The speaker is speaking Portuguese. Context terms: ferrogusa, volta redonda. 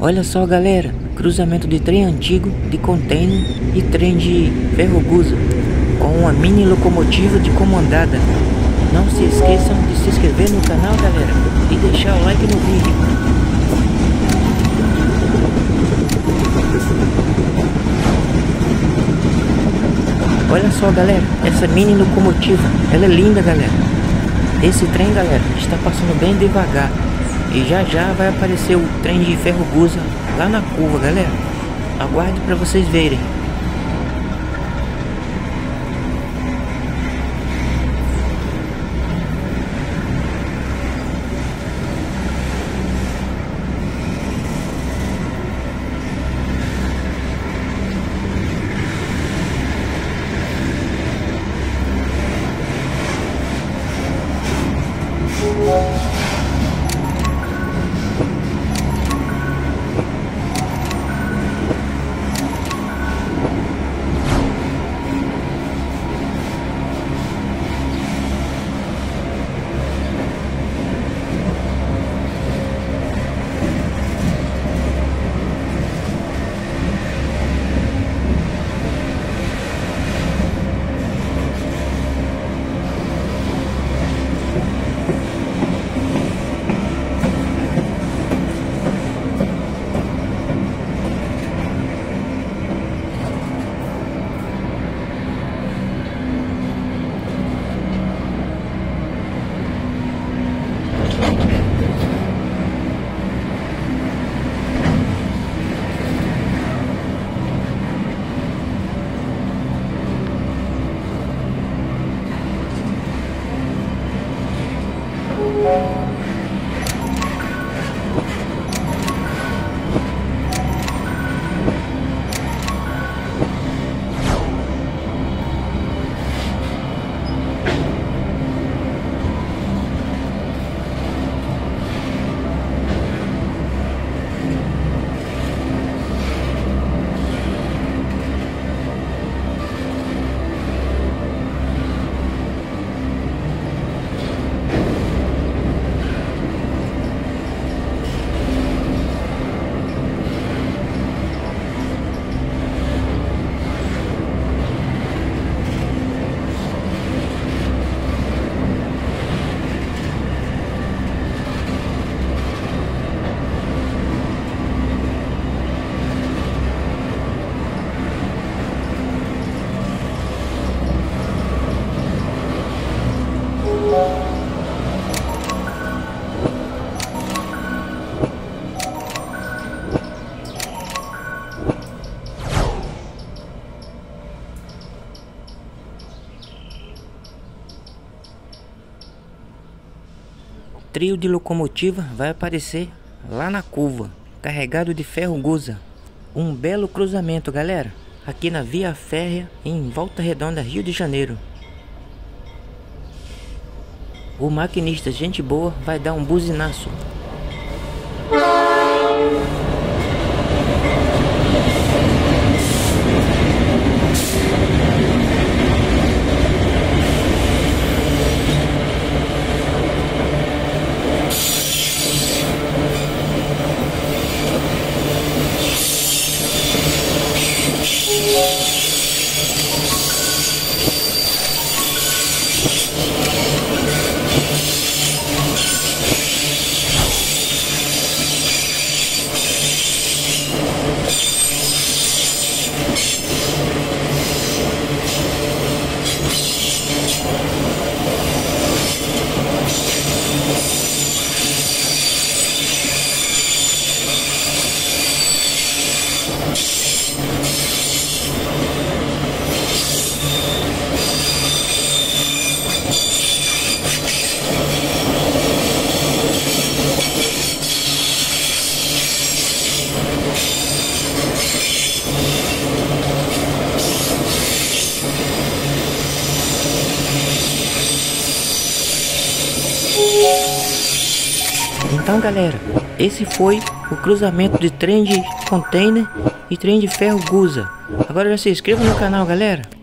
Olha só, galera, cruzamento de trem antigo, de contêiner e trem de ferrogusa, com uma mini locomotiva de comandada. Não se esqueçam de se inscrever no canal, galera, e deixar o like no vídeo. Olha só, galera, essa mini locomotiva, ela é linda, galera. Esse trem, galera, está passando bem devagar. E já já vai aparecer o trem de ferrogusa lá na curva, galera. Aguardo para vocês verem. Trio de locomotiva vai aparecer lá na curva, carregado de ferrogusa. Um belo cruzamento, galera, aqui na Via Férrea em Volta Redonda, Rio de Janeiro. O maquinista, gente boa, vai dar um buzinaço. Então, galera, esse foi o cruzamento de trem de contêiner e trem de ferrogusa. Agora já se inscreva no canal, galera.